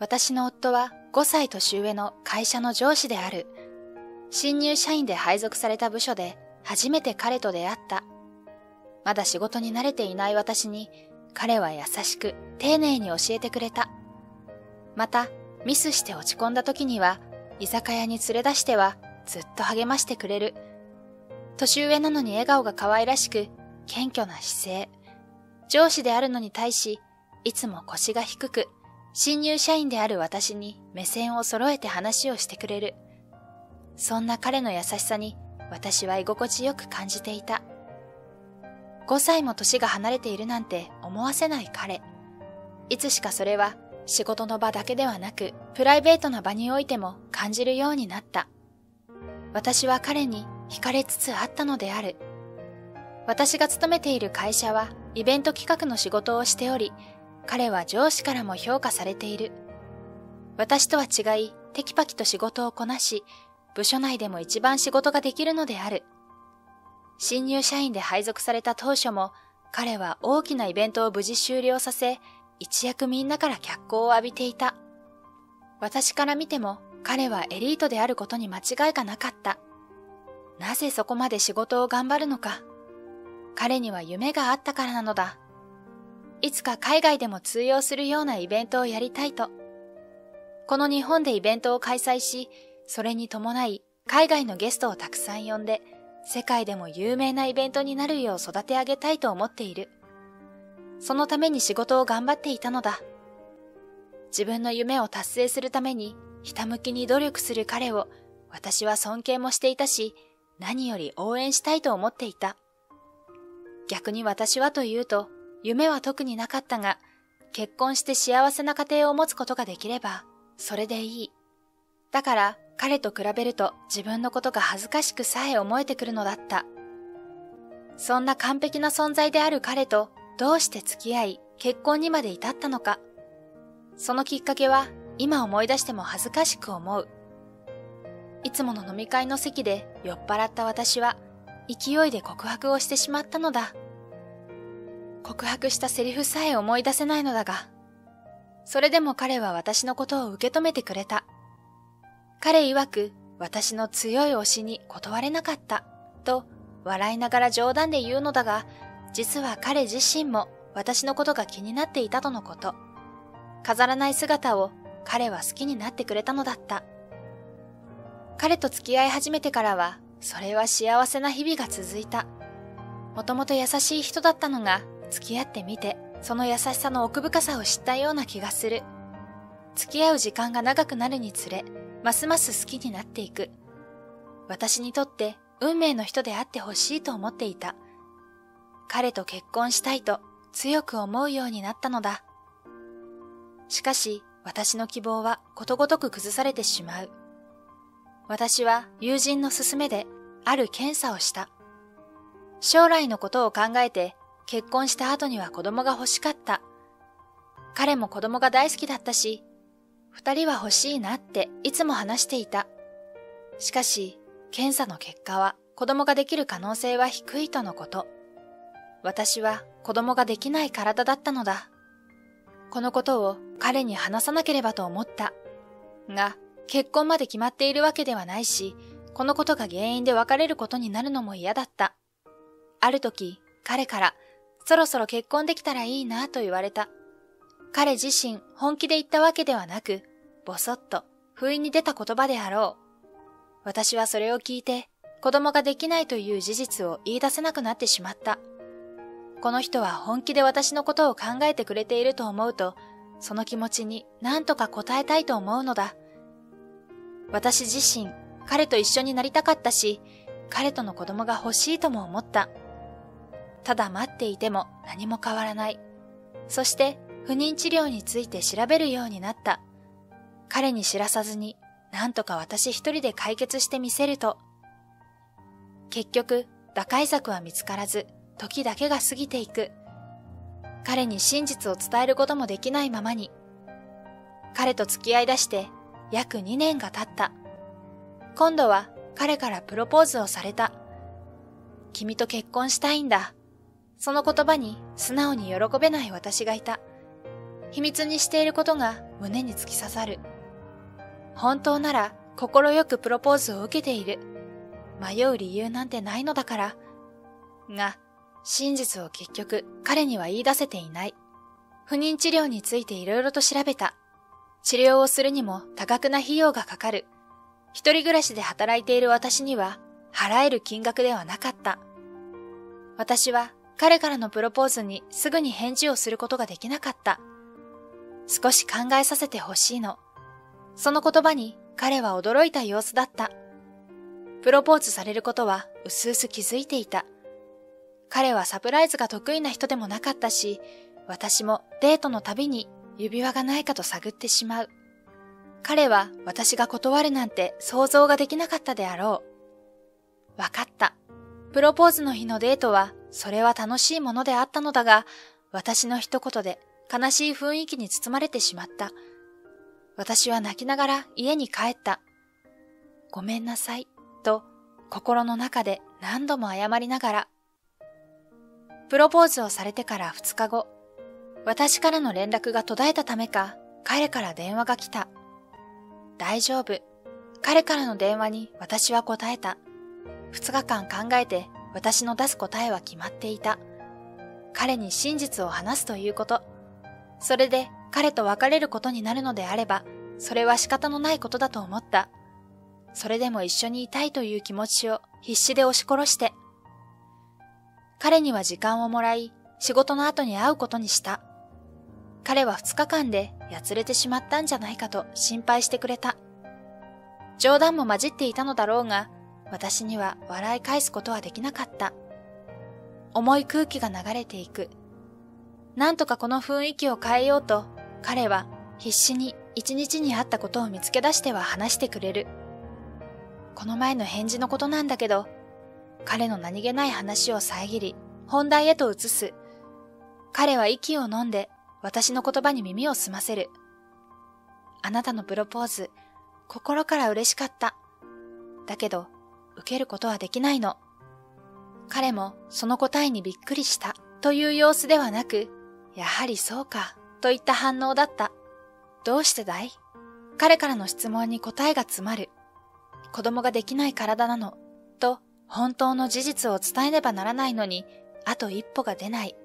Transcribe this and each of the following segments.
私の夫は5歳年上の会社の上司である。新入社員で配属された部署で初めて彼と出会った。まだ仕事に慣れていない私に彼は優しく丁寧に教えてくれた。またミスして落ち込んだ時には居酒屋に連れ出してはずっと励ましてくれる。年上なのに笑顔が可愛らしく謙虚な姿勢。上司であるのに対しいつも腰が低く新入社員である私に目線を揃えて話をしてくれる。そんな彼の優しさに私は居心地よく感じていた。5歳も年が離れているなんて思わせない彼。いつしかそれは仕事の場だけではなくプライベートな場においても感じるようになった。私は彼に惹かれつつあったのである。私が勤めている会社はイベント企画の仕事をしており、彼は上司からも評価されている。私とは違い、テキパキと仕事をこなし、部署内でも一番仕事ができるのである。新入社員で配属された当初も、彼は大きなイベントを無事終了させ、一躍みんなから脚光を浴びていた。私から見ても、彼はエリートであることに間違いがなかった。なぜそこまで仕事を頑張るのか。彼には夢があったからなのだ。いつか海外でも通用するようなイベントをやりたいと。この日本でイベントを開催し、それに伴い海外のゲストをたくさん呼んで、世界でも有名なイベントになるよう育て上げたいと思っている。そのために仕事を頑張っていたのだ。自分の夢を達成するために、ひたむきに努力する彼を、私は尊敬もしていたし、何より応援したいと思っていた。逆に私はというと、夢は特になかったが、結婚して幸せな家庭を持つことができれば、それでいい。だから、彼と比べると自分のことが恥ずかしくさえ思えてくるのだった。そんな完璧な存在である彼と、どうして付き合い、結婚にまで至ったのか。そのきっかけは、今思い出しても恥ずかしく思う。いつもの飲み会の席で酔っ払った私は、勢いで告白をしてしまったのだ。告白したセリフさえ思い出せないのだが、それでも彼は私のことを受け止めてくれた。彼曰く、私の強い推しに断れなかった、と笑いながら冗談で言うのだが、実は彼自身も私のことが気になっていたとのこと。飾らない姿を彼は好きになってくれたのだった。彼と付き合い始めてからは、それは幸せな日々が続いた。もともと優しい人だったのが、付き合ってみて、その優しさの奥深さを知ったような気がする。付き合う時間が長くなるにつれ、ますます好きになっていく。私にとって運命の人であってほしいと思っていた。彼と結婚したいと強く思うようになったのだ。しかし、私の希望はことごとく崩されてしまう。私は友人の勧めである検査をした。将来のことを考えて、結婚した後には子供が欲しかった。彼も子供が大好きだったし、二人は欲しいなっていつも話していた。しかし、検査の結果は子供ができる可能性は低いとのこと。私は子供ができない体だったのだ。このことを彼に話さなければと思った。が、結婚まで決まっているわけではないし、このことが原因で別れることになるのも嫌だった。ある時、彼から、そろそろ結婚できたらいいなと言われた。彼自身本気で言ったわけではなく、ぼそっと不意に出た言葉であろう。私はそれを聞いて、子供ができないという事実を言い出せなくなってしまった。この人は本気で私のことを考えてくれていると思うと、その気持ちに何とか応えたいと思うのだ。私自身、彼と一緒になりたかったし、彼との子供が欲しいとも思った。ただ待っていても何も変わらない。そして不妊治療について調べるようになった。彼に知らさずに、なんとか私一人で解決してみせると。結局、打開策は見つからず、時だけが過ぎていく。彼に真実を伝えることもできないままに。彼と付き合い出して約2年が経った。今度は彼からプロポーズをされた。君と結婚したいんだ。その言葉に素直に喜べない私がいた。秘密にしていることが胸に突き刺さる。本当なら心よくプロポーズを受けている。迷う理由なんてないのだから。が、真実を結局彼には言い出せていない。不妊治療についていろいろと調べた。治療をするにも多額な費用がかかる。一人暮らしで働いている私には払える金額ではなかった。私は彼からのプロポーズにすぐに返事をすることができなかった。少し考えさせてほしいの。その言葉に彼は驚いた様子だった。プロポーズされることはうすうす気づいていた。彼はサプライズが得意な人でもなかったし、私もデートのたびに指輪がないかと探ってしまう。彼は私が断るなんて想像ができなかったであろう。わかった。プロポーズの日のデートは、それは楽しいものであったのだが、私の一言で悲しい雰囲気に包まれてしまった。私は泣きながら家に帰った。ごめんなさい、と心の中で何度も謝りながら。プロポーズをされてから2日後、私からの連絡が途絶えたためか、彼から電話が来た。大丈夫。彼からの電話に私は答えた。2日間考えて私の出す答えは決まっていた。彼に真実を話すということ。それで彼と別れることになるのであれば、それは仕方のないことだと思った。それでも一緒にいたいという気持ちを必死で押し殺して。彼には時間をもらい、仕事の後に会うことにした。彼は2日間でやつれてしまったんじゃないかと心配してくれた。冗談も混じっていたのだろうが、私には笑い返すことはできなかった。重い空気が流れていく。なんとかこの雰囲気を変えようと、彼は必死に1日にあったことを見つけ出しては話してくれる。この前の返事のことなんだけど、彼の何気ない話を遮り、本題へと移す。彼は息を飲んで、私の言葉に耳を澄ませる。あなたのプロポーズ、心から嬉しかった。だけど、受けることはできないの。彼もその答えにびっくりしたという様子ではなく、やはりそうか、といった反応だった。どうしてだい？彼からの質問に答えが詰まる。子供ができない体なの、と本当の事実を伝えねばならないのに、あと一歩が出ない。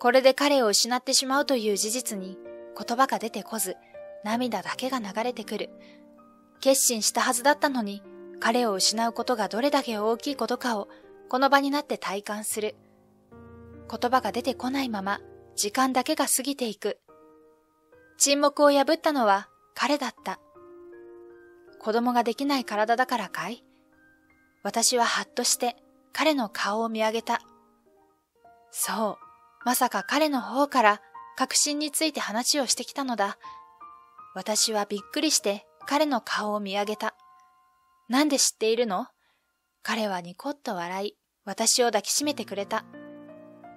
これで彼を失ってしまうという事実に言葉が出てこず、涙だけが流れてくる。決心したはずだったのに、彼を失うことがどれだけ大きいことかをこの場になって体感する。言葉が出てこないまま時間だけが過ぎていく。沈黙を破ったのは彼だった。子供ができない体だからかい？私はハッとして彼の顔を見上げた。そう。まさか彼の方から確信について話をしてきたのだ。私はびっくりして彼の顔を見上げた。なんで知っているの？彼はニコッと笑い、私を抱きしめてくれた。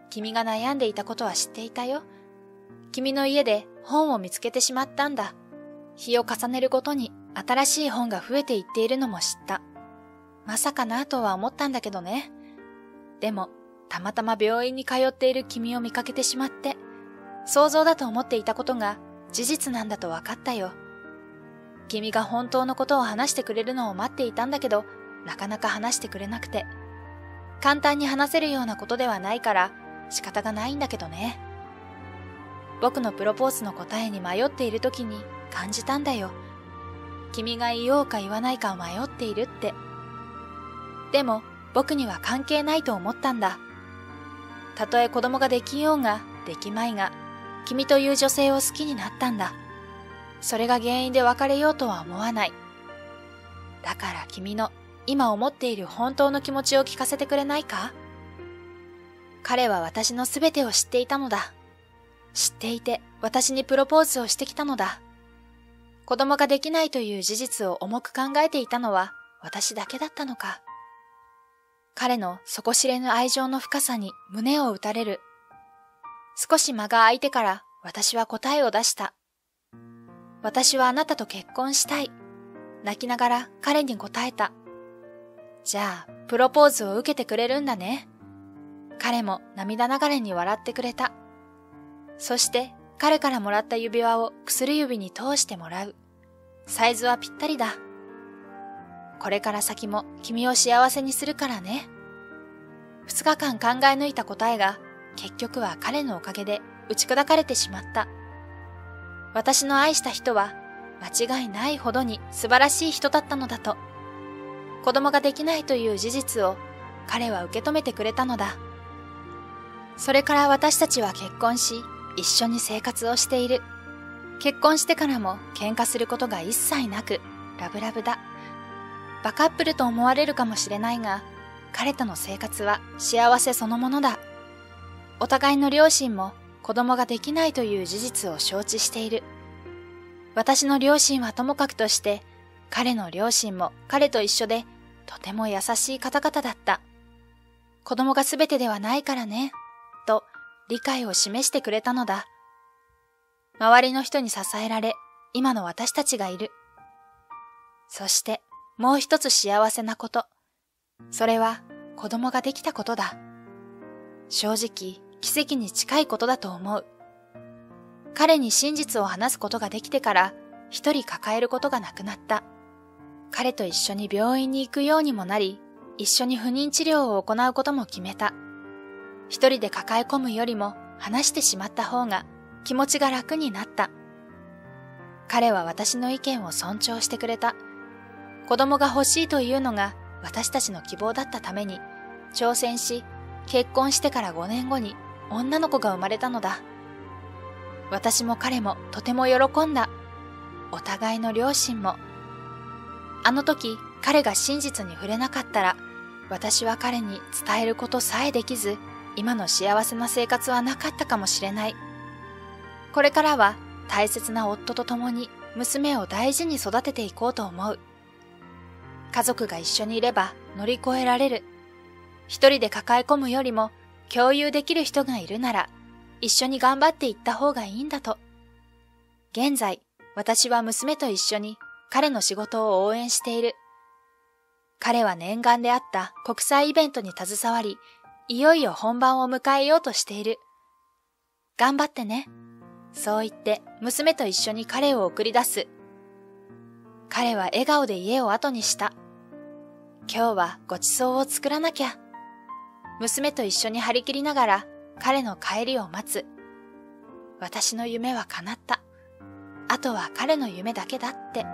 君が悩んでいたことは知っていたよ。君の家で本を見つけてしまったんだ。日を重ねるごとに新しい本が増えていっているのも知った。まさかなとは思ったんだけどね。でも、たまたま病院に通っている君を見かけてしまって、想像だと思っていたことが事実なんだと分かったよ。君が本当のことを話してくれるのを待っていたんだけど、なかなか話してくれなくて。簡単に話せるようなことではないから仕方がないんだけどね。僕のプロポーズの答えに迷っている時に感じたんだよ。君が言おうか言わないか迷っているって。でも僕には関係ないと思ったんだ。たとえ子供ができようができまいが、君という女性を好きになったんだ。それが原因で別れようとは思わない。だから君の今思っている本当の気持ちを聞かせてくれないか？彼は私の全てを知っていたのだ。知っていて私にプロポーズをしてきたのだ。子供ができないという事実を重く考えていたのは私だけだったのか。彼の底知れぬ愛情の深さに胸を打たれる。少し間が空いてから私は答えを出した。私はあなたと結婚したい。泣きながら彼に答えた。じゃあ、プロポーズを受けてくれるんだね。彼も涙ながらに笑ってくれた。そして彼からもらった指輪を薬指に通してもらう。サイズはぴったりだ。これから先も君を幸せにするからね。2日間考え抜いた答えが結局は彼のおかげで打ち砕かれてしまった。私の愛した人は間違いないほどに素晴らしい人だったのだと。子供ができないという事実を彼は受け止めてくれたのだ。それから私たちは結婚し、一緒に生活をしている。結婚してからも喧嘩することが一切なく、ラブラブだ。バカップルと思われるかもしれないが、彼との生活は幸せそのものだ。お互いの両親も子供ができないという事実を承知している。私の両親はともかくとして、彼の両親も彼と一緒で、とても優しい方々だった。子供が全てではないからね、と理解を示してくれたのだ。周りの人に支えられ、今の私たちがいる。そして、もう一つ幸せなこと。それは、子供ができたことだ。正直、奇跡に近いことだと思う。彼に真実を話すことができてから、一人抱えることがなくなった。彼と一緒に病院に行くようにもなり、一緒に不妊治療を行うことも決めた。一人で抱え込むよりも、話してしまった方が、気持ちが楽になった。彼は私の意見を尊重してくれた。子供が欲しいというのが私たちの希望だったために、挑戦し、結婚してから5年後に女の子が生まれたのだ。私も彼もとても喜んだ。お互いの両親も。あの時、彼が真実に触れなかったら、私は彼に伝えることさえできず、今の幸せな生活はなかったかもしれない。これからは大切な夫と共に娘を大事に育てていこうと思う。家族が一緒にいれば乗り越えられる。一人で抱え込むよりも共有できる人がいるなら一緒に頑張っていった方がいいんだと。現在、私は娘と一緒に彼の仕事を応援している。彼は念願であった国際イベントに携わり、いよいよ本番を迎えようとしている。頑張ってね。そう言って娘と一緒に彼を送り出す。彼は笑顔で家を後にした。今日はごちそうを作らなきゃ。娘と一緒に張り切りながら彼の帰りを待つ。私の夢は叶った。あとは彼の夢だけだって。